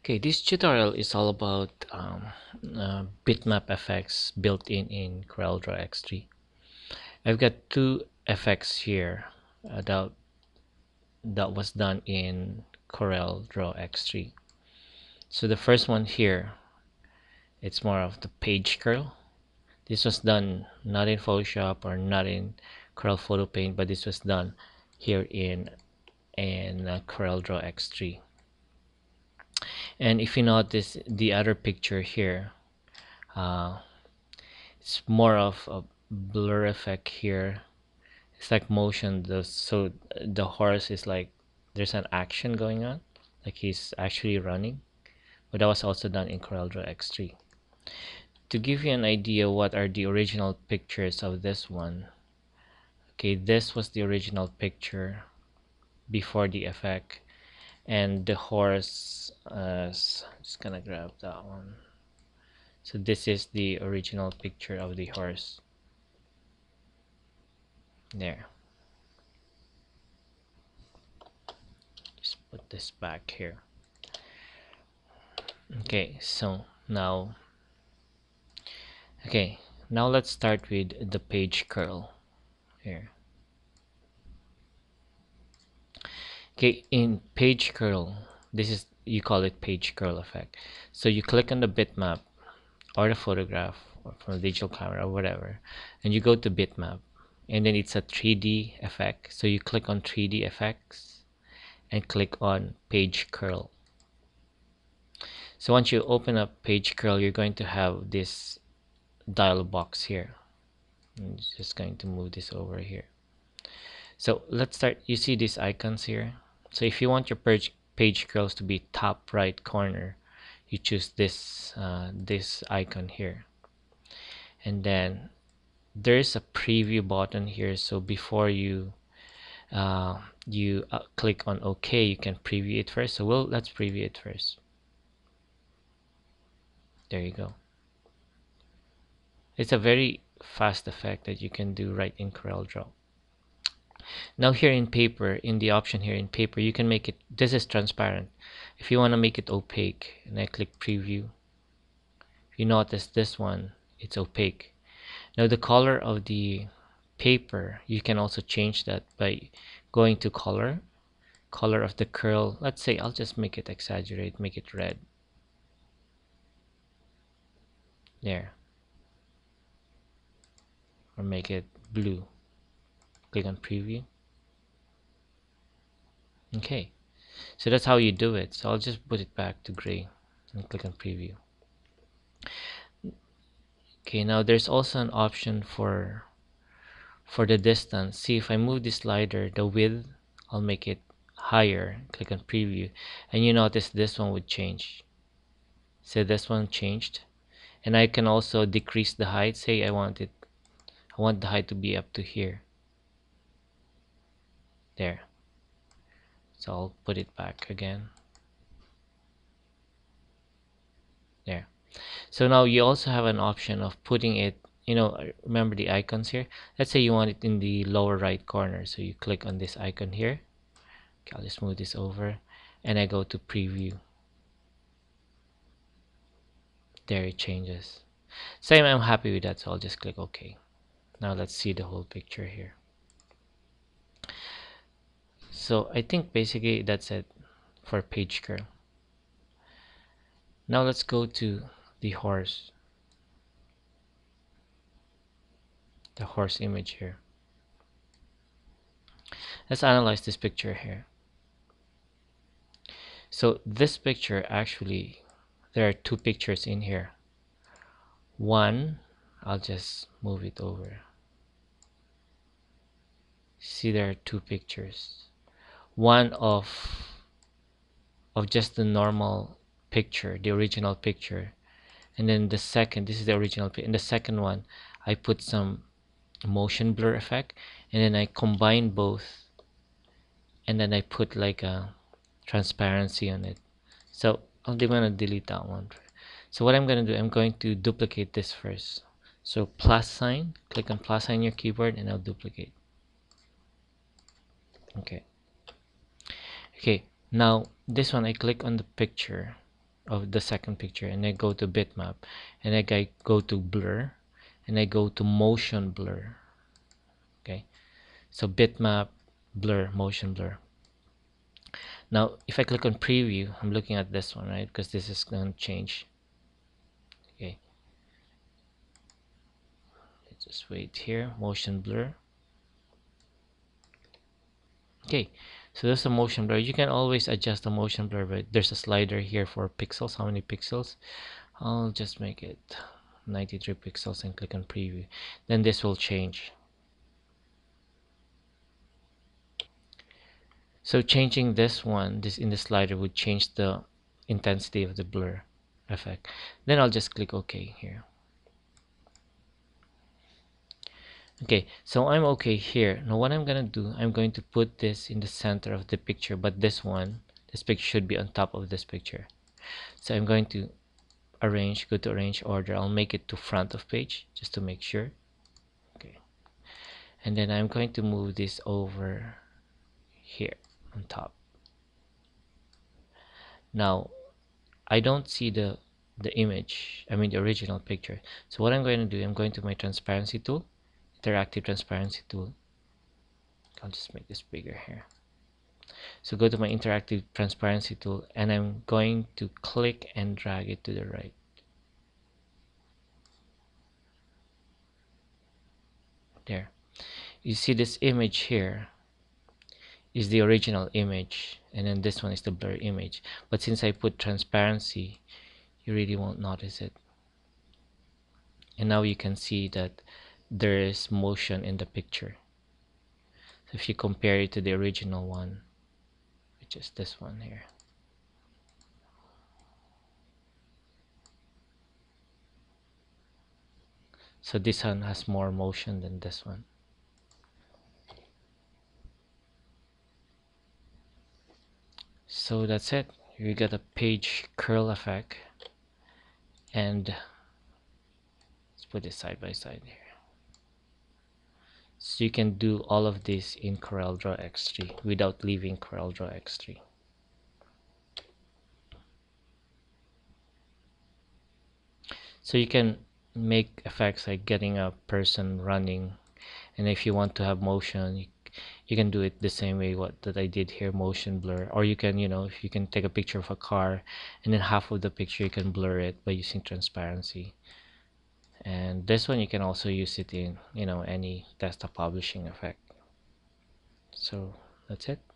Okay, this tutorial is all about bitmap effects built in CorelDRAW X3. I've got two effects here that was done in CorelDRAW X3. So the first one here, it's more of the page curl. This was done not in Photoshop or not in Corel PhotoPaint, but this was done here in CorelDRAW X3. And if you notice the other picture here, it's more of a blur effect here. It's like motion, so the horse is like there's an action going on, like he's actually running. But that was also done in CorelDRAW X3. To give you an idea what are the original pictures of this one, okay, this was the original picture before the effect, and the horse, so I'm just gonna grab that one. So this is the original picture of the horse there. Just put this back here. Okay, so now let's start with the page curl here. Okay, in page curl, this is, you call it page curl effect. So you click on the bitmap or the photograph or from a digital camera or whatever, and you go to bitmap, and then it's a 3D effect. So you click on 3D effects and click on page curl. So once you open up page curl, you're going to have this dialog box here. I'm just going to move this over here. So let's start. You see these icons here. So if you want your page curls to be top right corner, you choose this this icon here, and then there's a preview button here. So before you click on OK, you can preview it first. So let's preview it first. There you go. It's a very fast effect that you can do right in CorelDRAW. Now here in paper, in the option here in paper, you can make it, this is transparent. If you want to make it opaque, and I click preview, you notice this one, it's opaque. Now the color of the paper, you can also change that by going to color of the curl. Let's say I'll just make it exaggerate, make it red. There. Or make it blue. Click on preview. Okay, so that's how you do it. So I'll just put it back to gray and click on preview. Okay, now there's also an option for the distance. See, if I move the slider, the width, I'll make it higher. Click on preview, and you notice this one would change. So this one changed, and I can also decrease the height. Say I want the height to be up to here. There. So I'll put it back again. There. So now you also have an option of putting it, you know, remember the icons here. Let's say you want it in the lower right corner. So you click on this icon here. Okay, I'll just move this over, and I go to preview. There, it changes. Same, I'm happy with that, so I'll just click OK. Now let's see the whole picture here. So I think basically that's it for page curl. Now let's go to the horse. The horse image here. Let's analyze this picture here. So this picture, actually there are two pictures in here. One, I'll just move it over. See, there are two pictures. One of just the normal picture, the original picture, and then the second, this is the original, in the second one I put some motion blur effect, and then I combine both, and then I put like a transparency on it. So I'm gonna delete that one. So what I'm gonna do, I'm going to duplicate this first. So plus sign, click on plus sign on your keyboard, and I'll duplicate. Okay. Okay, now this one, I click on the picture of the second picture, and I go to bitmap, and I go to blur, and I go to motion blur. Okay, so bitmap, blur, motion blur. Now if I click on preview, I'm looking at this one, right, because this is going to change. Okay, let's just wait here, motion blur. Okay, so there's a motion blur. You can always adjust the motion blur, but there's a slider here for pixels, how many pixels. I'll just make it 93 pixels and click on preview. Then this will change. So changing this one, this in the slider, would change the intensity of the blur effect. Then I'll just click OK here. Okay, so I'm okay here. Now what I'm gonna do, I'm going to put this in the center of the picture, but this one, this picture should be on top of this picture. So I'm going to arrange, go to arrange order. I'll make it to front of page just to make sure. Okay, and then I'm going to move this over here on top. Now I don't see the image, I mean the original picture. So what I'm going to do, I'm going to my transparency tool, interactive transparency tool. I'll just make this bigger here. So go to my interactive transparency tool, and I'm going to click and drag it to the right. There, you see this image here is the original image, and then this one is the blur image, but since I put transparency, you really won't notice it. And now you can see that there is motion in the picture. So if you compare it to the original one, which is this one here, so this one has more motion than this one. So that's it. We got a page curl effect, and let's put it side by side here. So you can do all of this in CorelDRAW X3 without leaving CorelDRAW X3. So you can make effects like getting a person running, and if you want to have motion, you can do it the same way that I did here, motion blur. Or you can, you know, if you can take a picture of a car, and then half of the picture you can blur it by using transparency. And this one you can also use it in, you know, any desktop publishing effect. So that's it.